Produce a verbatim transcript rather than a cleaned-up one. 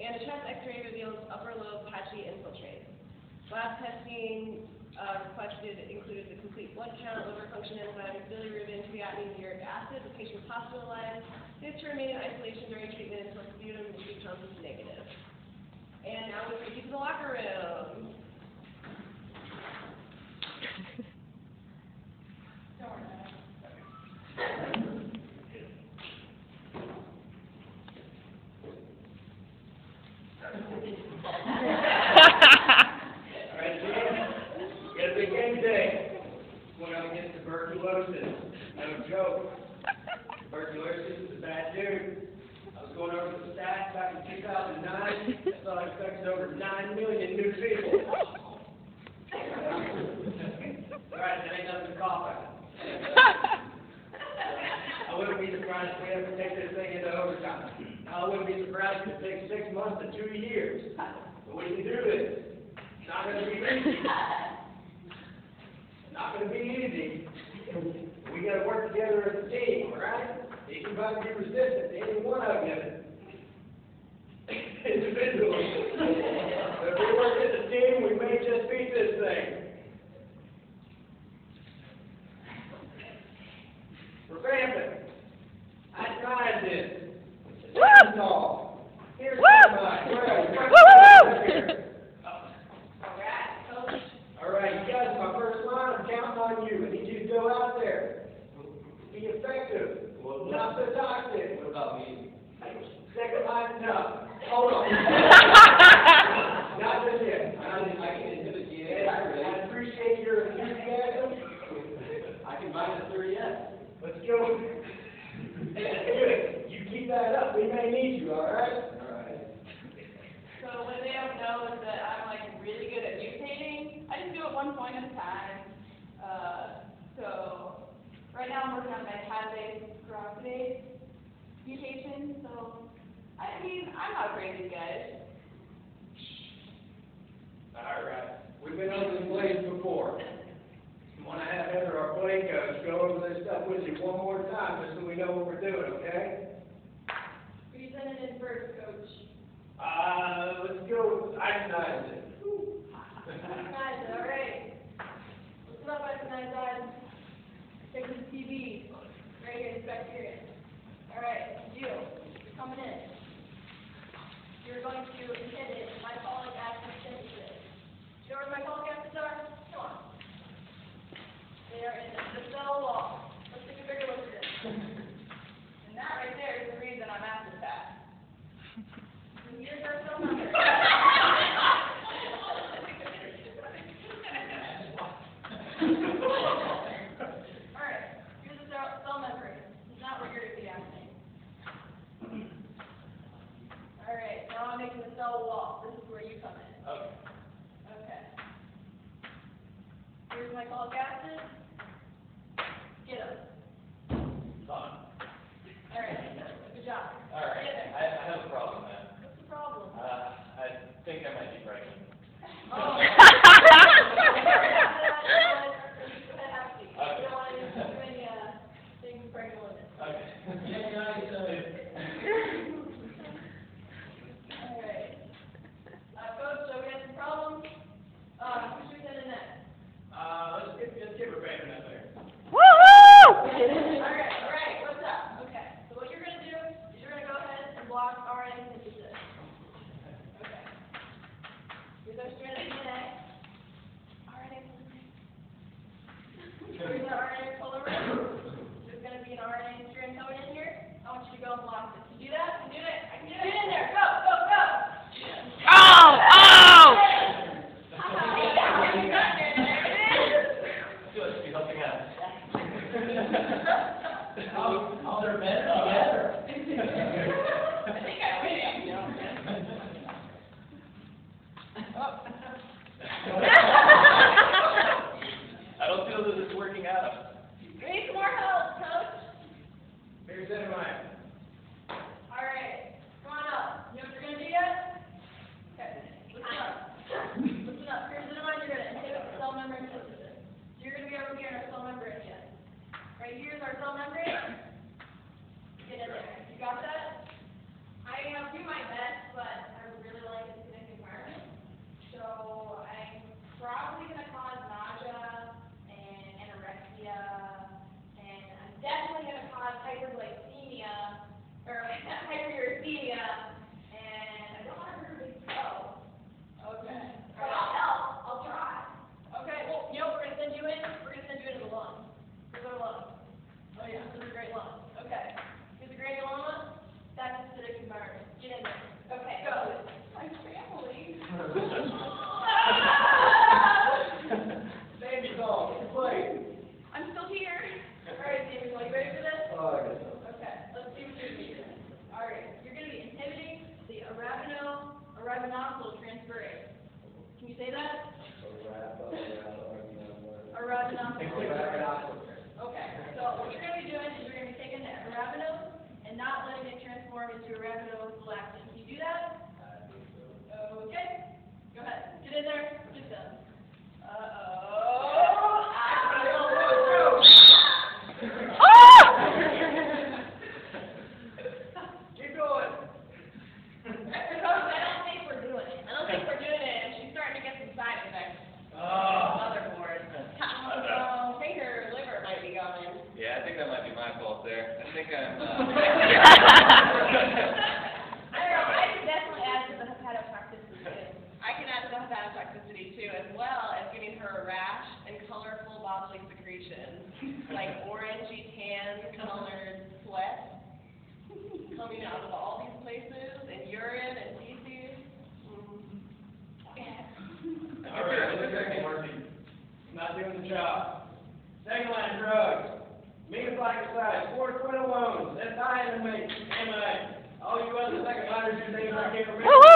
and a chest x-ray reveals upper lobe patchy infiltrates. Lab testing uh, requested included a complete blood count, liver function enzymes, bilirubin, creatinine, uric acid. The patient was hospitalized. He had to remain in isolation during treatment until sputum and tube count was negative. And now we proceed to the locker room. I arabinoxyl transferase. Can you say that? Arabinoxyl transferase. Okay, so what you're going to be doing is you're going to be taking the arabino and not letting it transform into arabinoxalaxin. Can you do that? Okay, go ahead. Get in there. Get done. Uh-oh. Like orangey, tan, colored sweat coming out of all these places, and urine and feces. Mm. All right, this isn't working. It's not doing the job. Second line drugs, mitotic size, four twin alones, that's high in the mix, M I. All you other second liners, you think I can't remember.